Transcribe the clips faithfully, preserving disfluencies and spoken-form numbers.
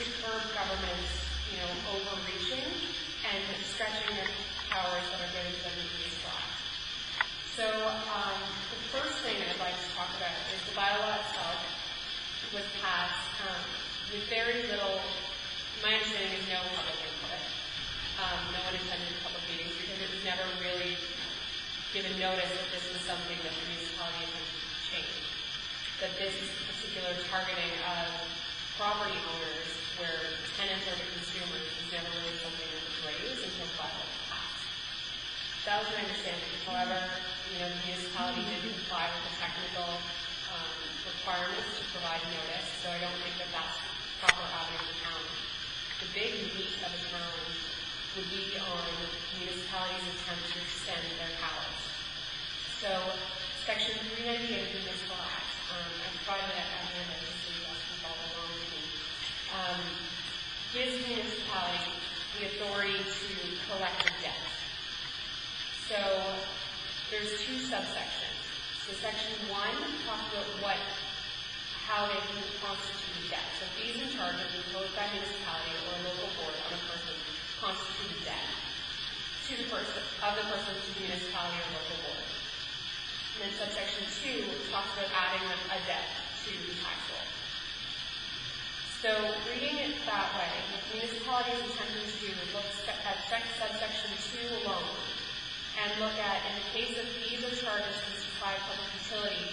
to curb governments, you know, overreaching and stretching the powers that are given to them in this law. So um, the first thing I'd like to talk about is the bylaw itself was passed um, with very little, my understanding is no public input. Um, no one attended public meetings because it was never really given notice that this was something that the municipality had changed, that this particular targeting of property owners where tenants are the consumers was never really something that was raised until the bylaw was passed. That was my understanding. However, you know, the municipality did comply with the technical um, requirements to provide notice, so I don't think that that's proper avenue for town. The big meat of a town would be on municipalities' attempt to extend their powers. So, Section three ninety-eight of the Municipal Act, um, I provided that as an amendment so you guys can follow along with me, um, gives the municipality the authority to collect a debt. So, there's two subsections. So, Section one talks about what, how they can constitute debt. So, fees and charges imposed by municipality or local board on a person constitute debt to the person, of the person to the municipality or local board. And then subsection two talks about adding a debt to the tax roll. So reading it that way, the municipality is attempting to look at subsection two alone and look at, in the case of fees or charges to supply public utility,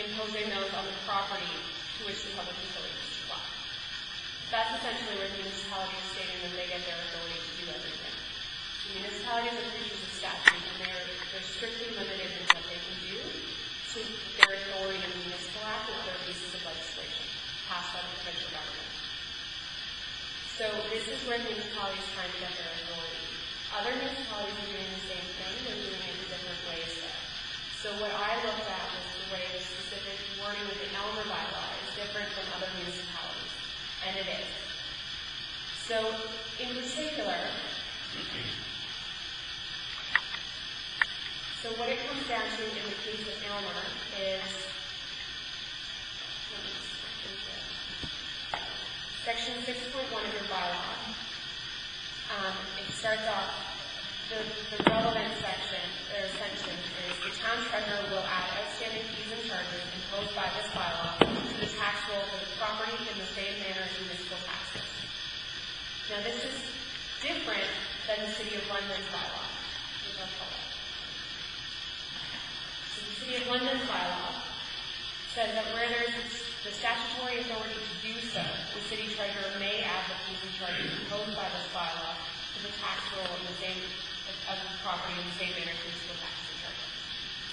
imposing those on the property to which the public utility is supplied. That's essentially where the municipality is stating that they get their authority to do everything. The municipalities are creatures of statute, and they're, they're strictly limited in what they can do to their authority in the Municipal Act or other pieces of legislation passed by the provincial government. So this is where the municipality is trying to get their authority. Other municipalities are doing the same thing, they're doing it in different ways though. So what I looked at was the way the specific wording of the Aylmer bylaw is different from other municipalities. And it is. So, in particular, so what it comes down to in the case of Aylmer is section six point one of your bylaw. Um, it starts off, the, the relevant section, or section is the town treasurer will add outstanding fees and charges imposed by this bylaw to the tax roll for the property in the same manner as municipal taxes. Now this is different than the City of London's bylaw. So the City of London's bylaw says that where there is the statutory authority to do so, the city treasurer may add the fees and charges imposed by this bylaw to the tax roll in the same of the property in the same manner as municipal taxes and charges.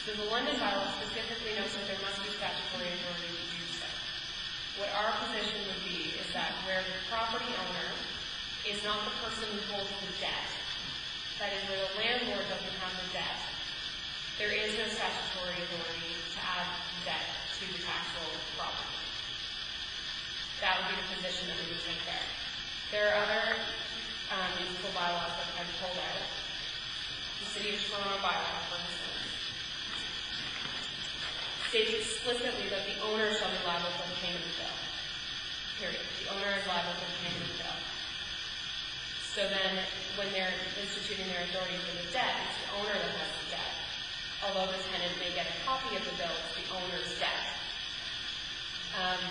So the London bylaw specifically notes that there must be statutory authority to do so. What our position would be is that where the property owner is not the person who holds the debt, that is where the landlord doesn't have the debt, there is no statutory authority to add debt to the tax roll of the property. That would be the position that we would take there. There are other um, municipal bylaws that I've pulled out. The City of Toronto bylaw, for instance, states explicitly that the owner shall be liable for the payment of the bill. Period. The owner is liable for the payment of the bill. So then, when they're instituting their authority for the debt, it's the owner that has the debt. Although the tenant may get a copy of the bill, it's the owner's debt. Um,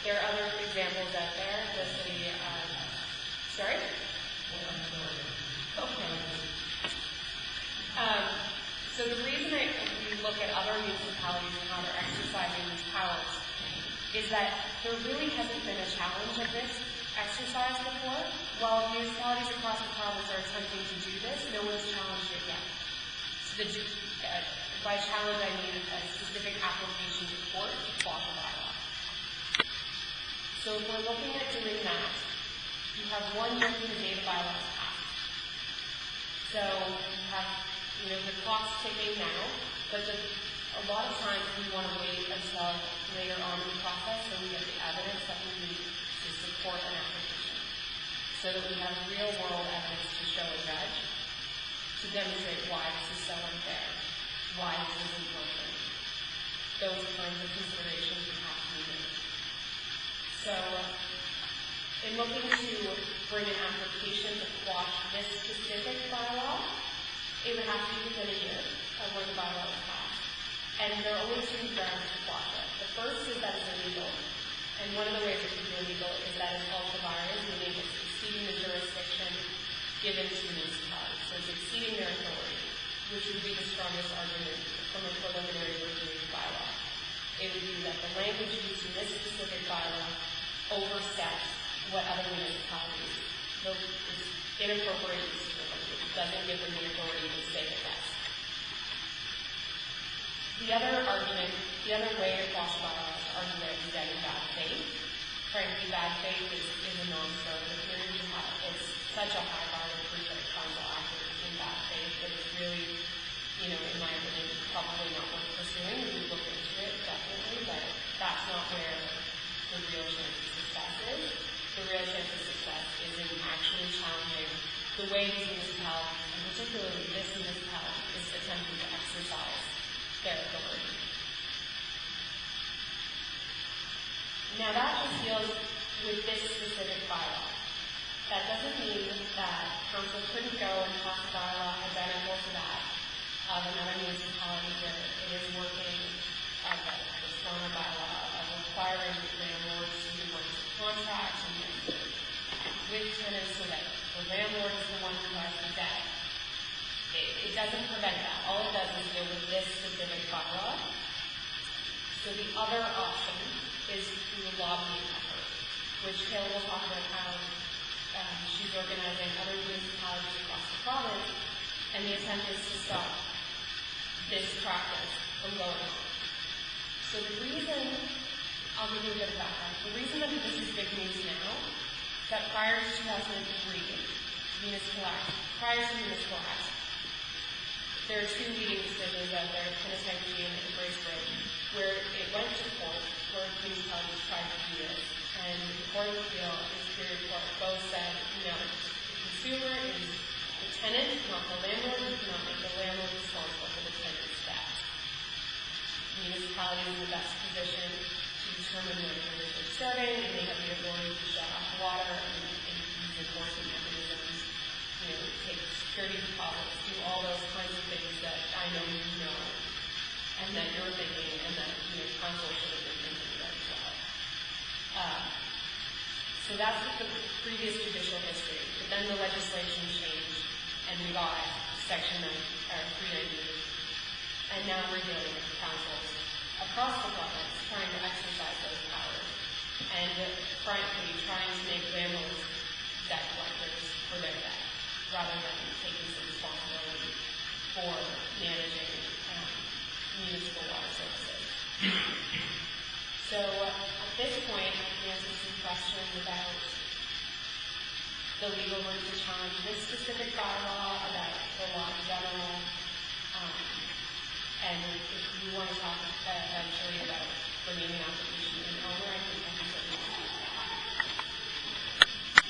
there are other examples out there. The city, um, sorry? Okay. Um, so the reason I we look at other municipalities and how they're exercising these powers is that there really hasn't been a challenge of this exercise before. While municipalities across the province are attempting to do this, no one's challenged it yet. So the, uh, by challenge I mean a specific application to court to block the bylaw. So if we're looking at doing that, you have one year from the date the bylaw is passed. So you have You know, the clock's ticking now, but the, a lot of times we want to wait until later on in the process so we get the evidence that we need to support an application, so that we have real-world evidence to show a judge to demonstrate why this is so unfair, why this isn't working. Those kinds of considerations we have to do. So, in looking to bring an application to quash this specific bylaw, it would have to be within a year of when the bylaw was passed. And there are only two grounds to quash it. The first is that it's illegal. And one of the ways it can be illegal is that it's ultravirus, meaning it's exceeding the jurisdiction given to the municipality. So it's exceeding their authority, which would be the strongest argument from a preliminary review bylaw. It would be that the language used in this specific bylaw oversteps what other municipalities, though it's inappropriate use of the language. It doesn't give them the authority to say that that's. The other argument, the other way to quash bylaws to argue that it's done in bad faith. Frankly, bad faith is, is a non-starter. Here you have, it's such a high bar to prove that a council acted in bad faith that it's really, you know, in my opinion, probably not worth pursuing. We would look into it, definitely, but that's not where the real chance of success is. The real chance of success is in actually challenging the way these municipalities, and particularly this municipality, is attempting to exercise their authority. Now that just deals with this specific bylaw. That doesn't mean that council couldn't go and pass a bylaw identical to that of another municipality where it is working as a former bylaw of requiring landlords to do work contracts and with tenants so that the landlord is the one who has the debt. It, it doesn't prevent that. All it does is deal with this specific bylaw. So the other option is through the lobbying effort, which Kayla will talk about how um, she's organizing other municipalities across the province, and the attempt is to stop this practice from going on. So the reason, I'll give you a bit of background, the reason that this is big news now is that prior to two thousand three, Municipal Act, prior to Municipal Act, there are two leading decisions out there, Penitentiary and Bracebridge, where it went to court, where municipalities tried to do this, and the Court of Appeal and the Superior Court both said, no, the consumer is the tenant, not the landlord. You cannot make the landlord responsible for the tenant's debt. The municipality is in the best position to determine where the tenant is starting, and they have the ability to shut off water and use enforcement mechanisms, you know, take security deposits, do all those kinds of things that I know you know, and that you're thinking, and that, you know, council should have been thinking about as well. Uh, so that's the previous judicial history, but then the legislation changed, and we got section three ninety, and now we're dealing with councils across the province trying to exercise those powers, and frankly trying to make landlords debt collectors for their debt, rather than taking some responsibility for managing um, municipal water services. So uh, at this point, I can answer some questions about the legal route to challenge this specific bylaw, about the law in general, um, and if you want to talk uh, eventually about bringing an application in